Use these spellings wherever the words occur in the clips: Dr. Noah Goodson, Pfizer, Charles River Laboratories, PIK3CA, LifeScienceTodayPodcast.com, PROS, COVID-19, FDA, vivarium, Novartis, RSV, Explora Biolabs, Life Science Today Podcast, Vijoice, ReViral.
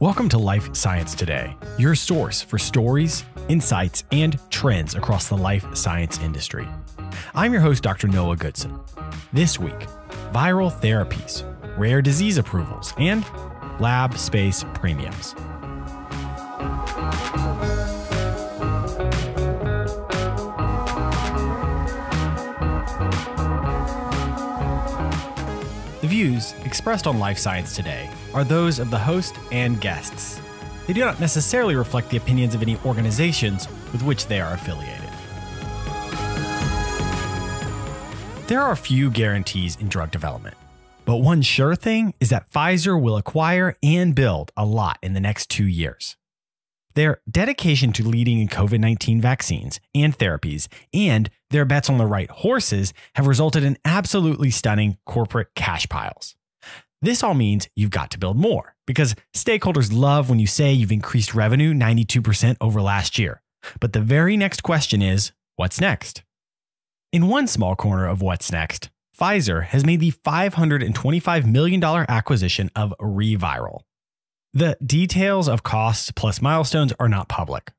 Welcome to Life Science Today, your source for stories, insights, and trends across the life science industry. I'm your host, Dr. Noah Goodson. This week, viral therapies, rare disease approvals, and lab space premiums. The views expressed on Life Science Today are those of the host and guests. They do not necessarily reflect the opinions of any organizations with which they are affiliated. There are few guarantees in drug development, but one sure thing is that Pfizer will acquire and build a lot in the next 2 years. Their dedication to leading in COVID-19 vaccines and therapies and their bets on the right horses have resulted in absolutely stunning corporate cash piles. This all means you've got to build more, because stakeholders love when you say you've increased revenue 92% over last year. But the very next question is, what's next? In one small corner of what's next, Pfizer has made the $525 million acquisition of ReViral. The details of costs plus milestones are not public.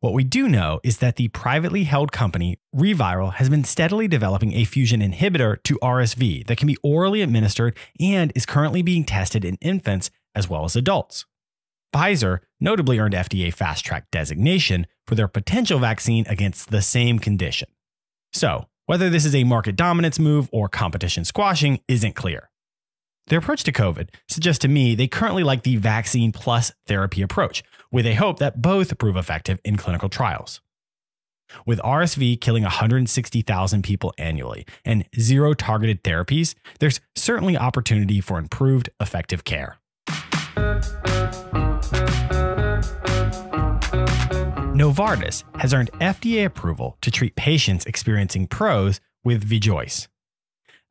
What we do know is that the privately held company ReViral has been steadily developing a fusion inhibitor to RSV that can be orally administered and is currently being tested in infants as well as adults. Pfizer notably earned FDA Fast Track designation for their potential vaccine against the same condition. So, whether this is a market dominance move or competition squashing isn't clear. Their approach to COVID suggests to me they currently like the vaccine plus therapy approach, with a hope that both prove effective in clinical trials. With RSV killing 160,000 people annually and zero targeted therapies, there's certainly opportunity for improved effective care. Novartis has earned FDA approval to treat patients experiencing PROS with Vijoice.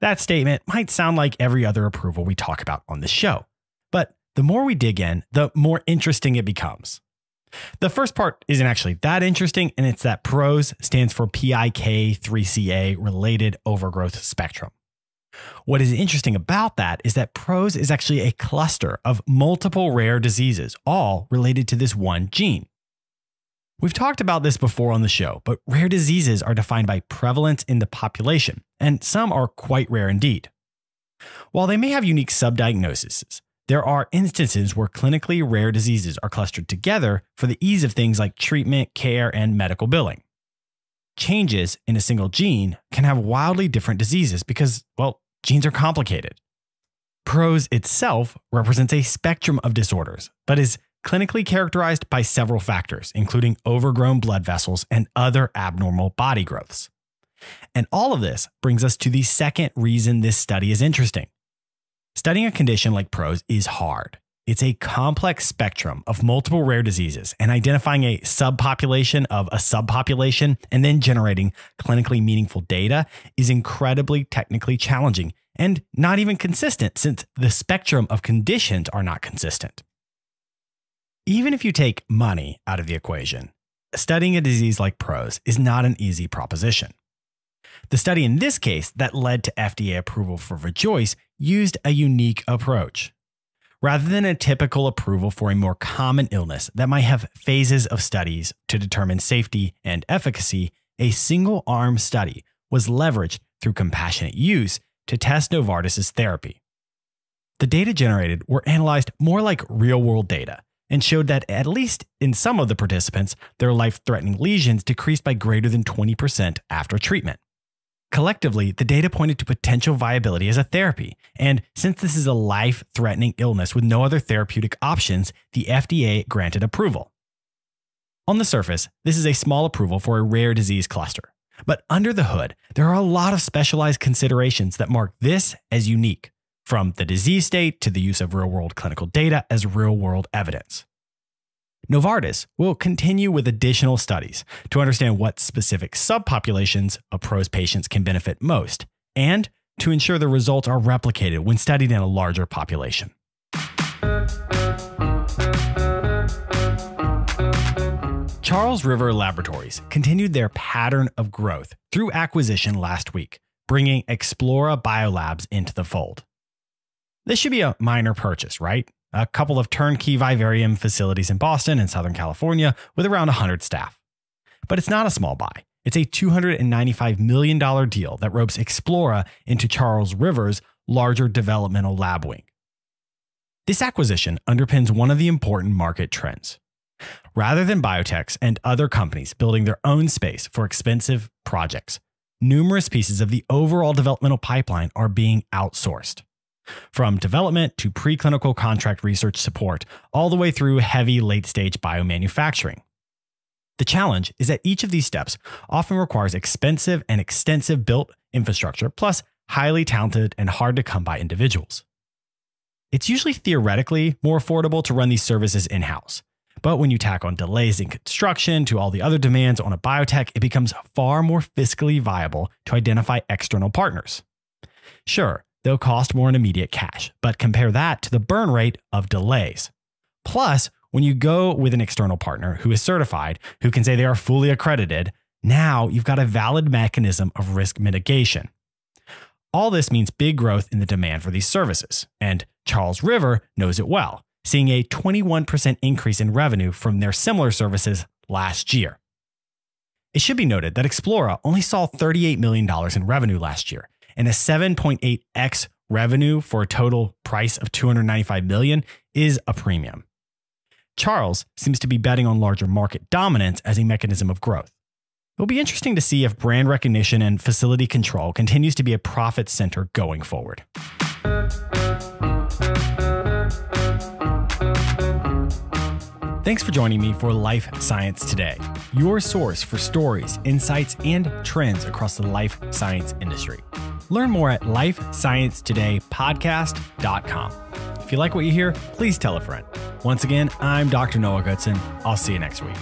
That statement might sound like every other approval we talk about on this show, but the more we dig in, the more interesting it becomes. The first part isn't actually that interesting, and it's that PROS stands for PIK3CA related overgrowth spectrum. What is interesting about that is that PROS is actually a cluster of multiple rare diseases, all related to this one gene. We've talked about this before on the show, but rare diseases are defined by prevalence in the population, and some are quite rare indeed. While they may have unique subdiagnoses, there are instances where clinically rare diseases are clustered together for the ease of things like treatment, care, and medical billing. Changes in a single gene can have wildly different diseases because, well, genes are complicated. PROS itself represents a spectrum of disorders, but is clinically characterized by several factors, including overgrown blood vessels and other abnormal body growths. And all of this brings us to the second reason this study is interesting. Studying a condition like PROS is hard. It's a complex spectrum of multiple rare diseases, and identifying a subpopulation of a subpopulation and then generating clinically meaningful data is incredibly technically challenging and not even consistent, since the spectrum of conditions are not consistent. Even if you take money out of the equation, studying a disease like PROS is not an easy proposition. The study in this case that led to FDA approval for Vijoice used a unique approach. Rather than a typical approval for a more common illness that might have phases of studies to determine safety and efficacy, a single-arm study was leveraged through compassionate use to test Novartis' therapy. The data generated were analyzed more like real-world data, and showed that at least in some of the participants, their life-threatening lesions decreased by greater than 20% after treatment. Collectively, the data pointed to potential viability as a therapy, and since this is a life-threatening illness with no other therapeutic options, the FDA granted approval. On the surface, this is a small approval for a rare disease cluster, but under the hood, there are a lot of specialized considerations that mark this as unique, from the disease state to the use of real-world clinical data as real-world evidence. Novartis will continue with additional studies to understand what specific subpopulations of PROS patients can benefit most, and to ensure the results are replicated when studied in a larger population. Charles River Laboratories continued their pattern of growth through acquisition last week, bringing Explora Biolabs into the fold. This should be a minor purchase, right? A couple of turnkey vivarium facilities in Boston and Southern California with around 100 staff. But it's not a small buy. It's a $295 million deal that ropes Explora into Charles River's larger developmental lab wing. This acquisition underpins one of the important market trends. Rather than biotechs and other companies building their own space for expensive projects, numerous pieces of the overall developmental pipeline are being outsourced. From development to preclinical contract research support, all the way through heavy late-stage biomanufacturing. The challenge is that each of these steps often requires expensive and extensive built infrastructure, plus highly talented and hard-to-come-by individuals. It's usually theoretically more affordable to run these services in-house, but when you tack on delays in construction to all the other demands on a biotech, it becomes far more fiscally viable to identify external partners. Sure, they'll cost more in immediate cash, but compare that to the burn rate of delays. Plus, when you go with an external partner who is certified, who can say they are fully accredited, now you've got a valid mechanism of risk mitigation. All this means big growth in the demand for these services, and Charles River knows it well, seeing a 21% increase in revenue from their similar services last year. It should be noted that Explora only saw $38 million in revenue last year, and a 7.8x revenue for a total price of $295 million is a premium. Charles seems to be betting on larger market dominance as a mechanism of growth. It will be interesting to see if brand recognition and facility control continues to be a profit center going forward. Thanks for joining me for Life Science Today, your source for stories, insights, and trends across the life science industry. Learn more at LifeScienceTodayPodcast.com. If you like what you hear, please tell a friend. Once again, I'm Dr. Noah Goodson. I'll see you next week.